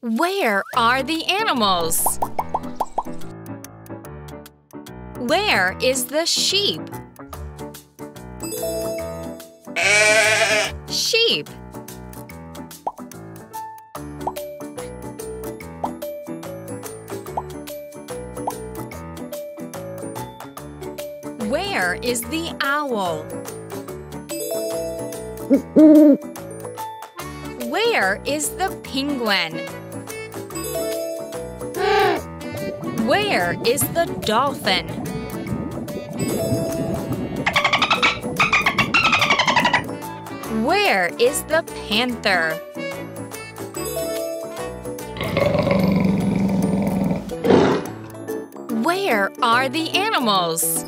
Where are the animals? Where is the sheep? Sheep. Where is the owl? Where is the penguin? Where is the dolphin? Where is the panther? Where are the animals?